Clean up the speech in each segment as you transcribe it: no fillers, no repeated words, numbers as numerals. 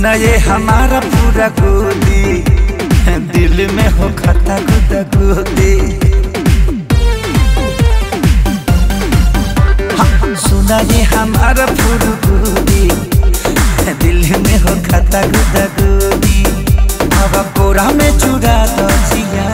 सुना ये हमारा पूरा गोदी, दिल में हो खाता गुदा गोदी। सुना ये हमारा पूरा गोदी, दिल में हो खाता गुदा गोदी। हवा कोरा में चुरा दो जिया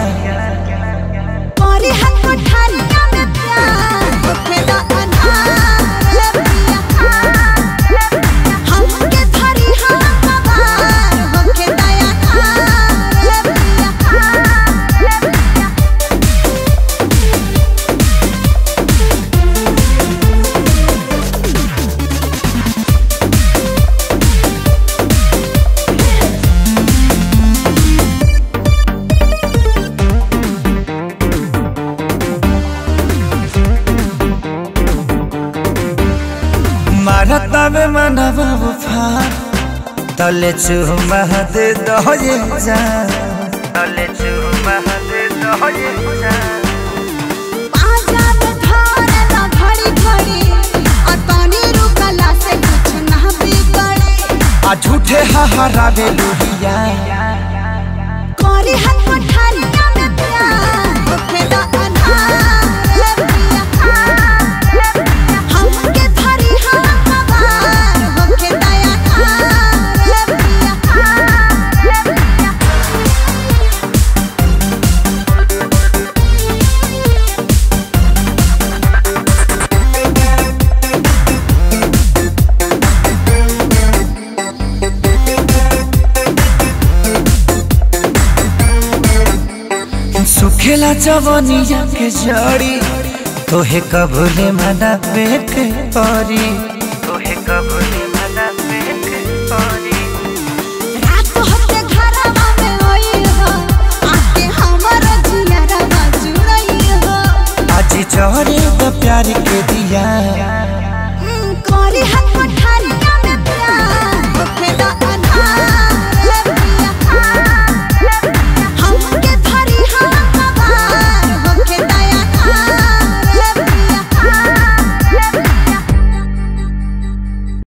मनवा वफार तले चुमा दे दो ये जान, तले चुमा दे दो ये जान। आ झूठे हरावे लुहिया कोरी हाथ पठारिया में प्यार होके दा अनार। सुखेला जवनिया के जड़ी तोहे कबूले मना पे के परी, तोहे कबूले मना पे के परी। रात होते घरवा में होई हो आके हमर जिया रवा जुरई हो। आज चोरे द प्यार के दिया।